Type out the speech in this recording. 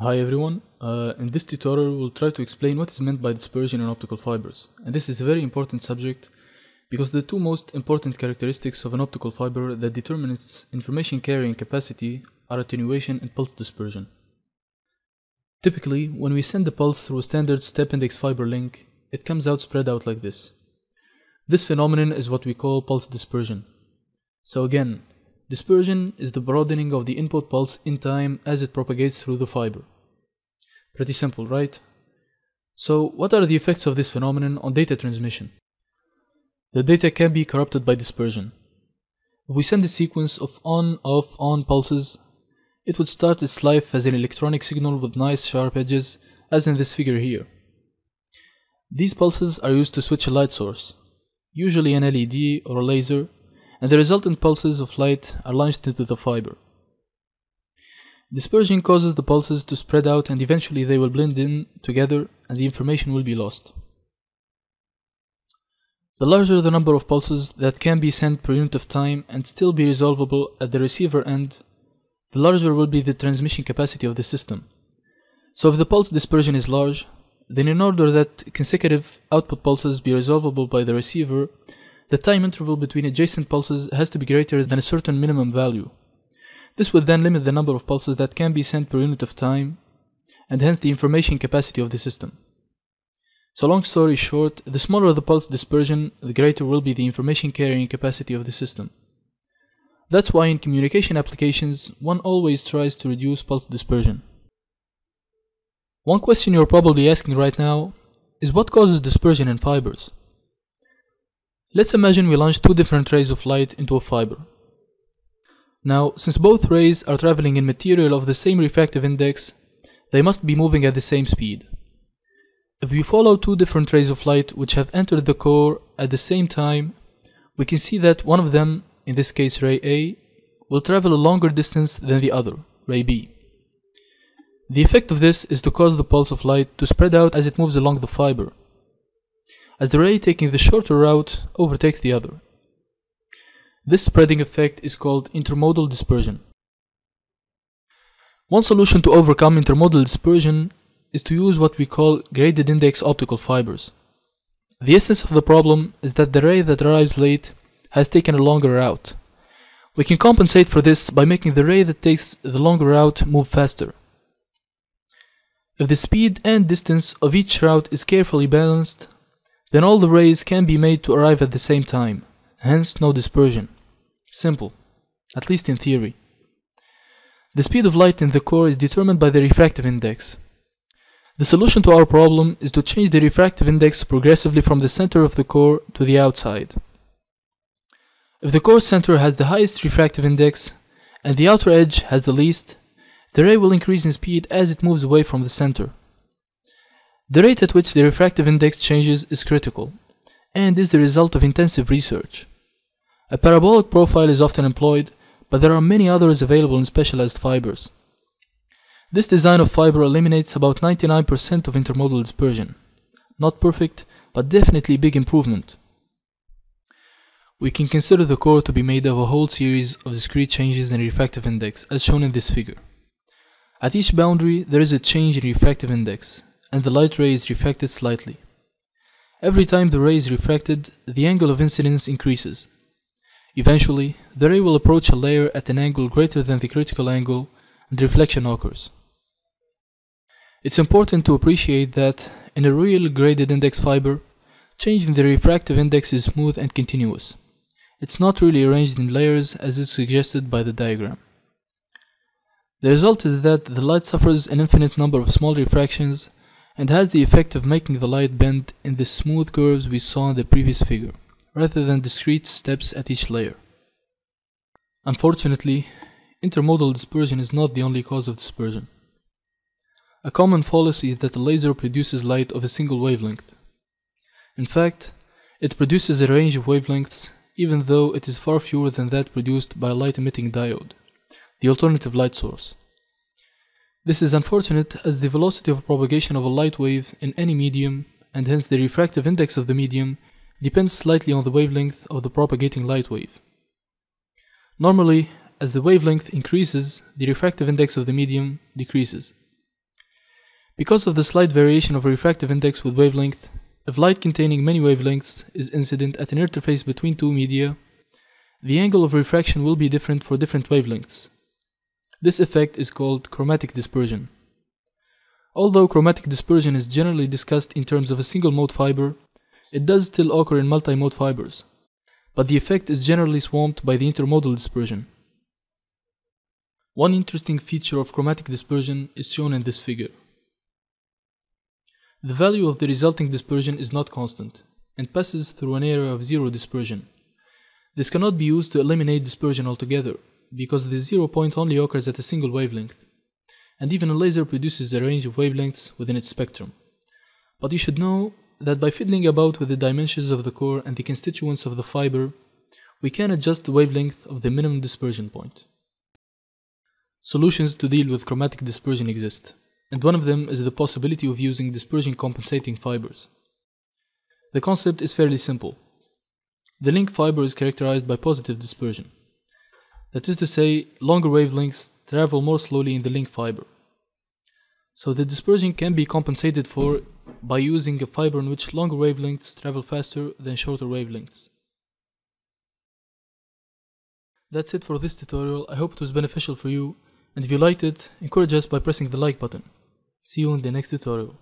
Hi everyone, in this tutorial we'll try to explain what is meant by dispersion in optical fibers. And this is a very important subject because the two most important characteristics of an optical fiber that determine its information carrying capacity are attenuation and pulse dispersion. Typically, when we send a pulse through a standard step index fiber link, it comes out spread out like this. This phenomenon is what we call pulse dispersion. So again, dispersion is the broadening of the input pulse in time as it propagates through the fiber. Pretty simple, right? So, what are the effects of this phenomenon on data transmission? The data can be corrupted by dispersion. If we send a sequence of on, off, on pulses, it would start its life as an electronic signal with nice sharp edges, as in this figure here. These pulses are used to switch a light source, usually an LED or a laser, and the resultant pulses of light are launched into the fiber. Dispersion causes the pulses to spread out and eventually they will blend in together and the information will be lost. The larger the number of pulses that can be sent per unit of time and still be resolvable at the receiver end, the larger will be the transmission capacity of the system. So if the pulse dispersion is large, then in order that consecutive output pulses be resolvable by the receiver, the time interval between adjacent pulses has to be greater than a certain minimum value. This would then limit the number of pulses that can be sent per unit of time, and hence the information capacity of the system. So long story short, the smaller the pulse dispersion, the greater will be the information carrying capacity of the system. That's why in communication applications, one always tries to reduce pulse dispersion. One question you're probably asking right now is what causes dispersion in fibers? Let's imagine we launch two different rays of light into a fiber. Now, since both rays are traveling in material of the same refractive index, they must be moving at the same speed. If we follow two different rays of light which have entered the core at the same time, we can see that one of them, in this case ray A, will travel a longer distance than the other, ray B. The effect of this is to cause the pulse of light to spread out as it moves along the fiber, as the ray taking the shorter route overtakes the other. This spreading effect is called intermodal dispersion. One solution to overcome intermodal dispersion is to use what we call graded index optical fibers. The essence of the problem is that the ray that arrives late has taken a longer route. We can compensate for this by making the ray that takes the longer route move faster. If the speed and distance of each route is carefully balanced, then all the rays can be made to arrive at the same time, hence no dispersion. Simple, at least in theory. The speed of light in the core is determined by the refractive index. The solution to our problem is to change the refractive index progressively from the center of the core to the outside. If the core center has the highest refractive index and the outer edge has the least, the ray will increase in speed as it moves away from the center. The rate at which the refractive index changes is critical, and is the result of intensive research. A parabolic profile is often employed, but there are many others available in specialized fibers. This design of fiber eliminates about 99% of intermodal dispersion. Not perfect, but definitely a big improvement. We can consider the core to be made of a whole series of discrete changes in refractive index, as shown in this figure. At each boundary, there is a change in refractive index, and the light ray is refracted slightly. Every time the ray is refracted, the angle of incidence increases. Eventually, the ray will approach a layer at an angle greater than the critical angle, and reflection occurs. It's important to appreciate that, in a real graded index fiber, change in the refractive index is smooth and continuous. It's not really arranged in layers as is suggested by the diagram. The result is that the light suffers an infinite number of small refractions, and has the effect of making the light bend in the smooth curves we saw in the previous figure, rather than discrete steps at each layer. Unfortunately, intermodal dispersion is not the only cause of dispersion. A common fallacy is that a laser produces light of a single wavelength. In fact, it produces a range of wavelengths, even though it is far fewer than that produced by a light-emitting diode, the alternative light source. This is unfortunate as the velocity of propagation of a light wave in any medium, and hence the refractive index of the medium, depends slightly on the wavelength of the propagating light wave. Normally, as the wavelength increases, the refractive index of the medium decreases. Because of the slight variation of refractive index with wavelength, if light containing many wavelengths is incident at an interface between two media, the angle of refraction will be different for different wavelengths. This effect is called chromatic dispersion. Although chromatic dispersion is generally discussed in terms of a single mode fiber, it does still occur in multi-mode fibers, but the effect is generally swamped by the intermodal dispersion. One interesting feature of chromatic dispersion is shown in this figure. The value of the resulting dispersion is not constant, and passes through an area of zero dispersion. This cannot be used to eliminate dispersion altogether, because the zero point only occurs at a single wavelength, and even a laser produces a range of wavelengths within its spectrum. But you should know that by fiddling about with the dimensions of the core and the constituents of the fiber, we can adjust the wavelength of the minimum dispersion point. Solutions to deal with chromatic dispersion exist, and one of them is the possibility of using dispersion compensating fibers. The concept is fairly simple. The link fiber is characterized by positive dispersion. That is to say, longer wavelengths travel more slowly in the link fiber. So the dispersion can be compensated for by using a fiber in which longer wavelengths travel faster than shorter wavelengths. That's it for this tutorial. I hope it was beneficial for you, and if you liked it, encourage us by pressing the like button. See you in the next tutorial.